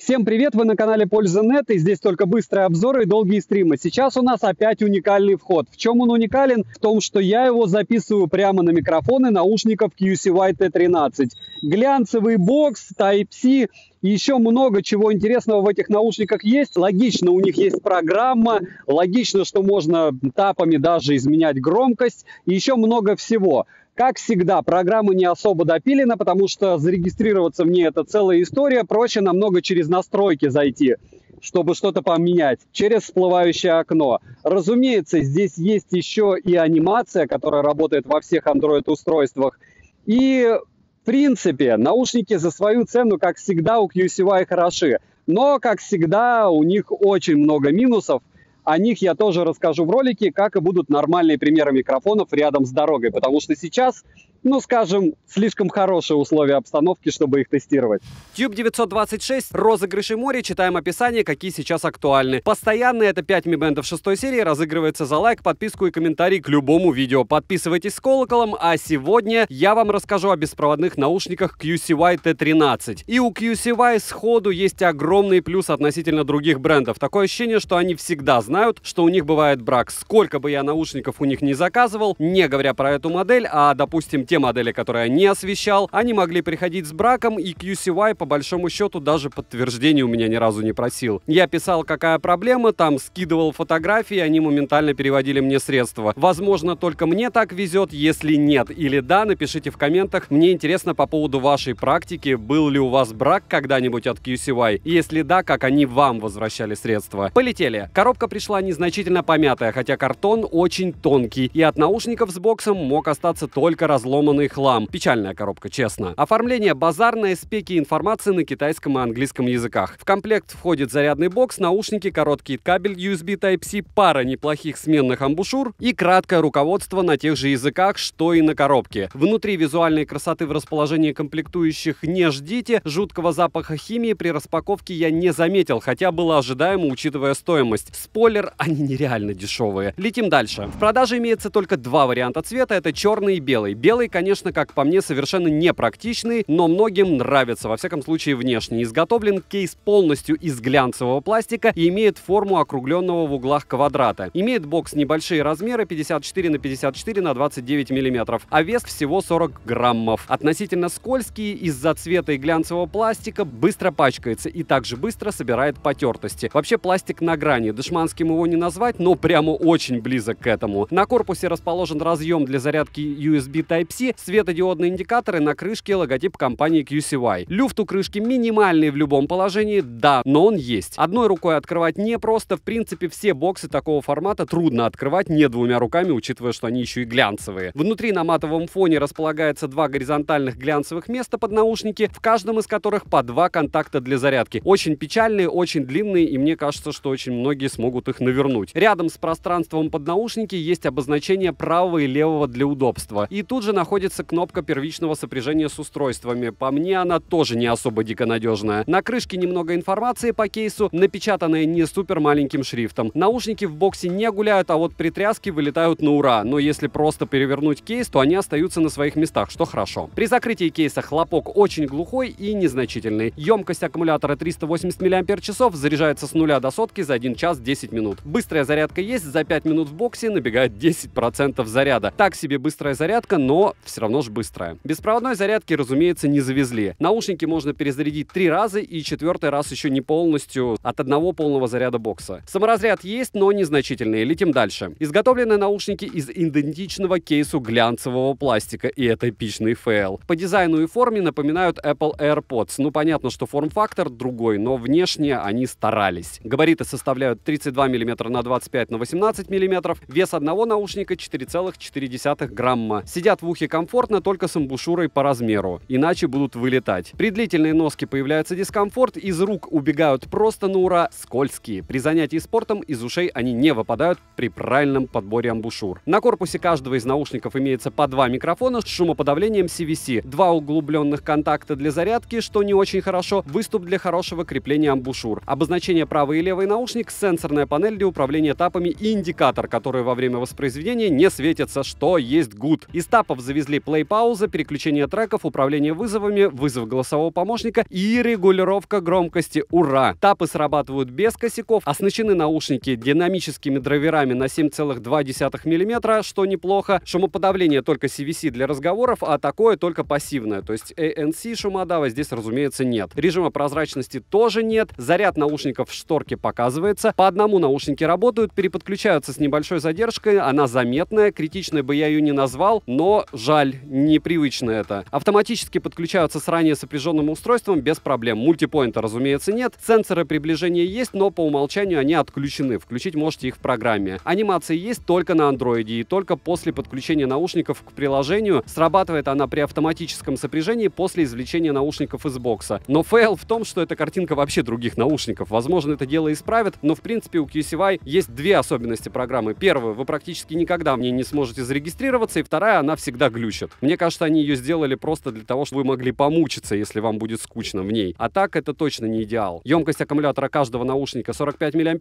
Всем привет, вы на канале Польза.нет, и здесь только быстрые обзоры и долгие стримы. Сейчас у нас опять уникальный вход. В чем он уникален? В том, что я его записываю прямо на микрофоны наушников QCY-T13. Глянцевый бокс, Type-C, еще много чего интересного в этих наушниках есть. Логично, у них есть программа, логично, что можно тапами даже изменять громкость, и еще много всего. Как всегда, программа не особо допилена, потому что зарегистрироваться в ней это целая история. Проще намного через настройки зайти, чтобы что-то поменять, через всплывающее окно. Разумеется, здесь есть еще и анимация, которая работает во всех Android-устройствах. И, в принципе, наушники за свою цену, как всегда, у QCY хороши. Но, как всегда, у них очень много минусов. О них я тоже расскажу в ролике, как и будут нормальные примеры микрофонов рядом с дорогой, потому что сейчас, ну скажем, слишком хорошие условия обстановки, чтобы их тестировать. Тюб 926, розыгрыши море, читаем описание, какие сейчас актуальны. Постоянно это 5 Mi Band'ов 6 серии, разыгрывается за лайк, подписку и комментарий к любому видео. Подписывайтесь с колоколом, а сегодня я вам расскажу о беспроводных наушниках QCY-T13. И у QCY сходу есть огромный плюс относительно других брендов. Такое ощущение, что они всегда знают, что у них бывает брак. Сколько бы я наушников у них не заказывал, не говоря про эту модель, а, допустим, те модели, которые я не освещал, они могли приходить с браком, и QCY, по большому счету, даже подтверждения у меня ни разу не просил. Я писал, какая проблема, там скидывал фотографии, они моментально переводили мне средства. Возможно, только мне так везет, если нет. Или да, напишите в комментах, мне интересно по поводу вашей практики, был ли у вас брак когда-нибудь от QCY, если да, как они вам возвращали средства. Полетели. Коробка пришла незначительно помятая, хотя картон очень тонкий, и от наушников с боксом мог остаться только разломанный хлам. Печальная коробка, честно. Оформление базарное, спеки информации на китайском и английском языках. В комплект входит зарядный бокс, наушники, короткий кабель USB Type-C, пара неплохих сменных амбушюр и краткое руководство на тех же языках, что и на коробке. Внутри визуальной красоты в расположении комплектующих не ждите, жуткого запаха химии при распаковке я не заметил, хотя было ожидаемо, учитывая стоимость. Спойлер, они нереально дешевые. Летим дальше. В продаже имеется только два варианта цвета, это черный и белый. Белый, конечно, как по мне, совершенно непрактичный, но многим нравится, во всяком случае, внешне. Изготовлен кейс полностью из глянцевого пластика и имеет форму округленного в углах квадрата. Имеет бокс небольшие размеры, 54 на 54 на 29 мм, а вес всего 40 граммов. Относительно скользкий, из-за цвета и глянцевого пластика быстро пачкается и также быстро собирает потертости. Вообще пластик на грани, дешманским его не назвать, но прямо очень близок к этому. На корпусе расположен разъем для зарядки USB Type-C, светодиодные индикаторы, на крышке логотип компании QCY. Люфт у крышки минимальный в любом положении, да, но он есть. Одной рукой открывать непросто, в принципе, все боксы такого формата трудно открывать не двумя руками, учитывая, что они еще и глянцевые. Внутри на матовом фоне располагается два горизонтальных глянцевых места под наушники, в каждом из которых по два контакта для зарядки. Очень печальные, очень длинные, и мне кажется, что очень многие смогут их навернуть. Рядом с пространством под наушники есть обозначение правого и левого для удобства. И тут же находится кнопка первичного сопряжения с устройствами. По мне, она тоже не особо дико надежная. На крышке немного информации по кейсу, напечатанная не супер маленьким шрифтом. Наушники в боксе не гуляют, а вот при тряске вылетают на ура. Но если просто перевернуть кейс, то они остаются на своих местах, что хорошо. При закрытии кейса хлопок очень глухой и незначительный. Емкость аккумулятора 380 мАч, заряжается с 0 до сотки за 1 час 10 минут. Быстрая зарядка есть, за 5 минут в боксе набегает 10% заряда. Так себе быстрая зарядка, но все равно же быстрая. Беспроводной зарядки, разумеется, не завезли. Наушники можно перезарядить 3 раза и 4-й раз еще не полностью от одного полного заряда бокса. Саморазряд есть, но незначительный. Летим дальше. Изготовлены наушники из идентичного кейсу глянцевого пластика, и это эпичный фейл. По дизайну и форме напоминают Apple AirPods. Ну, понятно, что форм-фактор другой, но внешне они старались. Габариты составляют 32 мм на 25 на 18 мм, вес одного наушника 4,4 грамма. Сидят в ухе комфортно, только с амбушюрой по размеру, иначе будут вылетать. При длительной носке появляется дискомфорт, из рук убегают просто на ура, скользкие. При занятии спортом из ушей они не выпадают при правильном подборе амбушюр. На корпусе каждого из наушников имеется по два микрофона с шумоподавлением CVC, два углубленных контакта для зарядки, что не очень хорошо, выступ для хорошего крепления амбушюр, обозначение правый и левый наушник, сенсорная панель для управления тапами и индикатор, который во время воспроизведения не светится, что есть good. Из тапов завезли плей-пауза, переключение треков, управление вызовами, вызов голосового помощника и регулировка громкости. Ура! Тапы срабатывают без косяков, оснащены наушники динамическими драйверами на 7,2 мм, что неплохо. Шумоподавление только CVC для разговоров, а такое только пассивное. То есть ANC шумодава здесь, разумеется, нет. Режима прозрачности тоже нет. Заряд наушников в шторке показывается. По одному наушники работают, переподключаются с небольшой задержкой. Она заметная, критичной бы я ее не назвал, но жаль, непривычно это. Автоматически подключаются с ранее сопряженным устройством без проблем. Мультипоинта, разумеется, нет. Сенсоры приближения есть, но по умолчанию они отключены. Включить можете их в программе. Анимации есть только на андроиде и только после подключения наушников к приложению. Срабатывает она при автоматическом сопряжении после извлечения наушников из бокса. Но фейл в том, что эта картинка вообще других наушников. Возможно, это дело исправят, но в принципе у QCY есть две особенности программы. Первая, вы практически никогда в ней не сможете зарегистрироваться, и вторая, она всегда глючит. Мне кажется, они ее сделали просто для того, чтобы вы могли помучиться, если вам будет скучно в ней. А так это точно не идеал. Емкость аккумулятора каждого наушника 45 мАч,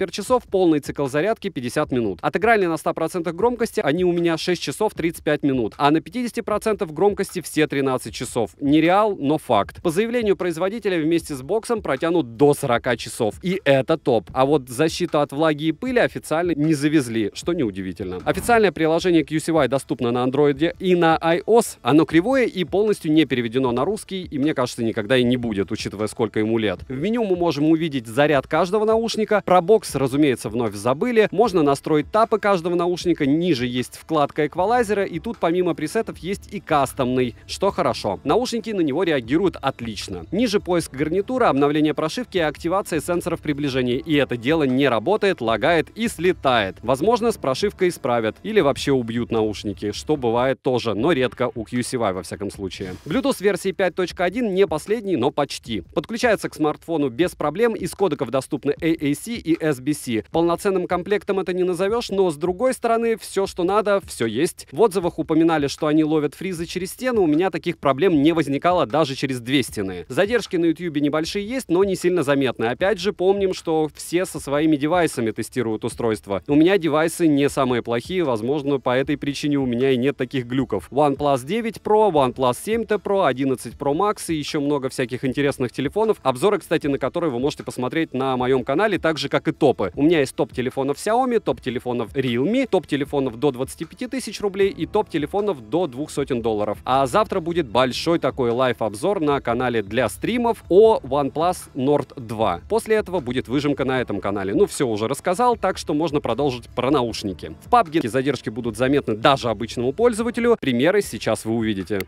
полный цикл зарядки 50 минут. Отыграли на 100% громкости, они у меня 6 часов 35 минут, а на 50% громкости все 13 часов. Нереал, но факт. По заявлению производителя вместе с боксом протянут до 40 часов. И это топ. А вот защиту от влаги и пыли официально не завезли, что неудивительно. Официальное приложение QCY доступно на Android и на iOS. Оно кривое и полностью не переведено на русский, и мне кажется, никогда и не будет, учитывая, сколько ему лет. В меню мы можем увидеть заряд каждого наушника. Про бокс, разумеется, вновь забыли. Можно настроить тапы каждого наушника. Ниже есть вкладка эквалайзера, и тут помимо пресетов есть и кастомный, что хорошо. Наушники на него реагируют отлично. Ниже поиск гарнитуры, обновление прошивки и активация сенсоров приближения. И это дело не работает, лагает и слетает. Возможно, с прошивкой исправят или вообще убьют наушники, что бывает тоже, но редко у QCY во всяком случае. Bluetooth версии 5.1 не последний, но почти. Подключается к смартфону без проблем, из кодеков доступны AAC и SBC. Полноценным комплектом это не назовешь, но с другой стороны, все, что надо, все есть. В отзывах упоминали, что они ловят фризы через стену, у меня таких проблем не возникало даже через две стены. Задержки на YouTube небольшие есть, но не сильно заметны. Опять же, помним, что все со своими девайсами тестируют устройство. У меня девайсы не самые плохие, возможно, по этой причине у меня и нет таких глюков. OnePlus 9 Pro, OnePlus 7T Pro, 11 Pro Max и еще много всяких интересных телефонов, обзоры, кстати, на которые вы можете посмотреть на моем канале, так же, как и топы. У меня есть топ телефонов Xiaomi, топ телефонов Realme, топ телефонов до 25 тысяч рублей и топ телефонов до $200. А завтра будет большой такой лайв-обзор на канале для стримов о OnePlus Nord 2. После этого будет выжимка на этом канале. Ну, все уже рассказал, так что можно продолжить про наушники. В PUBG задержки будут заметны даже обычному пользователю. Примеры сейчас вы увидите.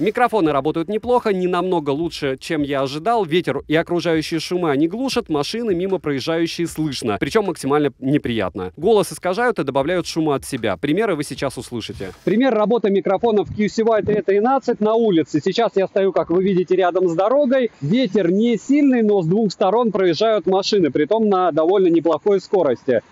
Микрофоны работают неплохо, не намного лучше, чем я ожидал. Ветер и окружающие шумы они глушат, машины мимо проезжающие слышно, причем максимально неприятно. Голос искажают и добавляют шума от себя. Примеры вы сейчас услышите. Пример работы микрофонов QCY-T13 на улице. Сейчас я стою, как вы видите, рядом с дорогой. Ветер не сильный, но с двух сторон проезжают машины, притом на довольно неплохой скорости.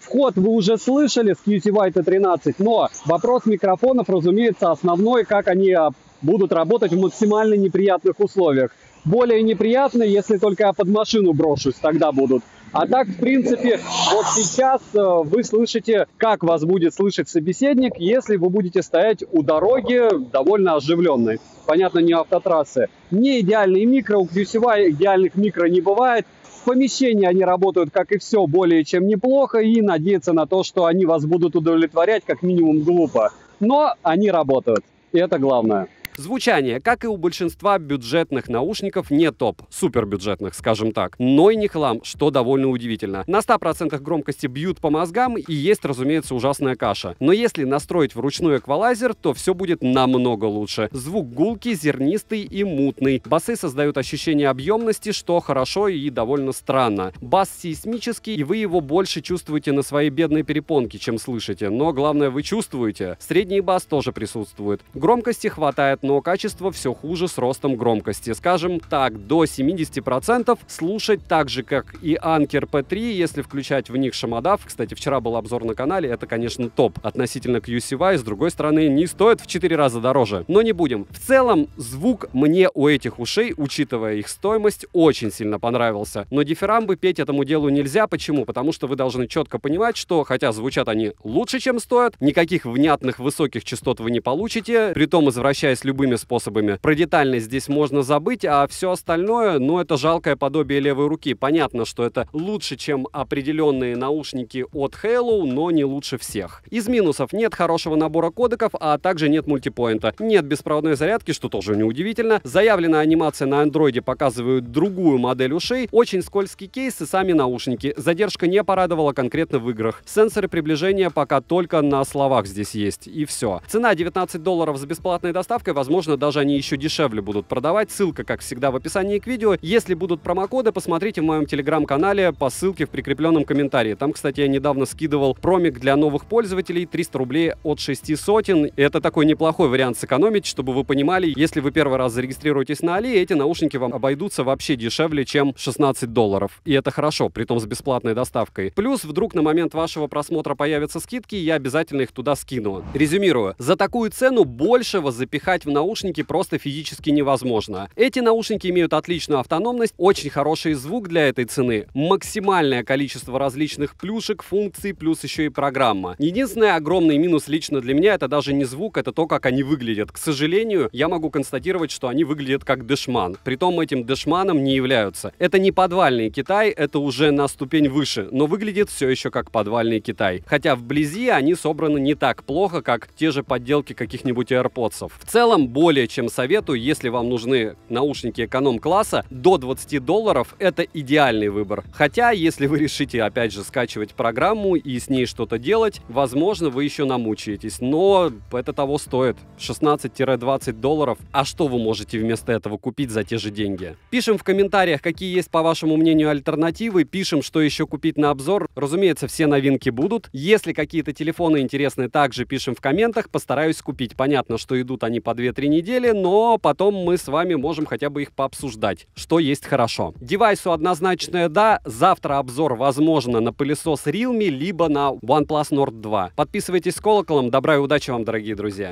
Вход вы уже слышали с QCY-T13, но вопрос микрофонов, разумеется, основной, как они будут работать в максимально неприятных условиях. Более неприятно, если только я под машину брошусь, тогда будут. А так, в принципе, вот сейчас вы слышите, как вас будет слышать собеседник, если вы будете стоять у дороги довольно оживленной. Понятно, не автотрассы. Не идеальные микро, у QCY идеальных микро не бывает. В помещении они работают, как и все, более чем неплохо, и надеяться на то, что они вас будут удовлетворять, как минимум глупо. Но они работают, и это главное. Звучание, как и у большинства бюджетных наушников, не топ, супербюджетных, скажем так, но и не хлам, что довольно удивительно. На 100% громкости бьют по мозгам и есть, разумеется, ужасная каша. Но если настроить вручную эквалайзер, то все будет намного лучше. Звук гулкий, зернистый и мутный. Басы создают ощущение объемности, что хорошо и довольно странно. Бас сейсмический, и вы его больше чувствуете на своей бедной перепонке, чем слышите. Но главное, вы чувствуете. Средний бас тоже присутствует. Громкости хватает, но качество все хуже с ростом громкости. Скажем так, до 70% слушать так же, как и Anker P3, если включать в них шамодав. Кстати, вчера был обзор на канале, это, конечно, топ относительно QCY, с другой стороны, не стоит в 4 раза дороже. Но не будем. В целом, звук мне у этих ушей, учитывая их стоимость, очень сильно понравился. Но дифирамбы петь этому делу нельзя. Почему? Потому что вы должны четко понимать, что, хотя звучат они лучше, чем стоят, никаких внятных высоких частот вы не получите, притом извращаясь любыми способами. Про детальность здесь можно забыть, а все остальное, ну, это жалкое подобие левой руки. Понятно, что это лучше, чем определенные наушники от Haylou, но не лучше всех. Из минусов: нет хорошего набора кодеков, а также нет мультипоинта. Нет беспроводной зарядки, что тоже неудивительно. Заявленная анимация на андроиде показывает другую модель ушей. Очень скользкий кейс и сами наушники. Задержка не порадовала конкретно в играх. Сенсоры приближения пока только на словах здесь есть. И все. Цена $19 с бесплатной доставкой. Возможно, даже они еще дешевле будут продавать. Ссылка, как всегда, в описании к видео. Если будут промокоды, посмотрите в моем телеграм-канале по ссылке в прикрепленном комментарии. Там, кстати, я недавно скидывал промик для новых пользователей, 300 рублей от 600. Это такой неплохой вариант сэкономить, чтобы вы понимали, если вы первый раз зарегистрируетесь на Али, эти наушники вам обойдутся вообще дешевле, чем $16. И это хорошо, притом с бесплатной доставкой. Плюс, вдруг на момент вашего просмотра появятся скидки, я обязательно их туда скину. Резюмирую. За такую цену большего запихать в наушники просто физически невозможно. Эти наушники имеют отличную автономность, очень хороший звук для этой цены, максимальное количество различных плюшек, функций, плюс еще и программа. Единственный огромный минус лично для меня — это даже не звук, это то, как они выглядят. К сожалению, я могу констатировать, что они выглядят как дешман. Притом этим дешманом не являются. Это не подвальный Китай, это уже на ступень выше, но выглядит все еще как подвальный Китай. Хотя вблизи они собраны не так плохо, как те же подделки каких-нибудь AirPods. В целом, более чем советую, если вам нужны наушники эконом-класса, до $20 это идеальный выбор. Хотя, если вы решите, опять же, скачивать программу и с ней что-то делать, возможно, вы еще намучаетесь, но это того стоит. $16-20. А что вы можете вместо этого купить за те же деньги? Пишем в комментариях, какие есть, по вашему мнению, альтернативы, пишем, что еще купить на обзор. Разумеется, все новинки будут. Если какие-то телефоны интересны, также пишем в комментах, постараюсь купить. Понятно, что идут они по 2-3 недели, но потом мы с вами можем хотя бы их пообсуждать, что есть хорошо. Девайсу однозначное да, завтра обзор, возможно, на пылесос Realme, либо на OnePlus Nord 2. Подписывайтесь с колоколом, добра и удачи вам, дорогие друзья!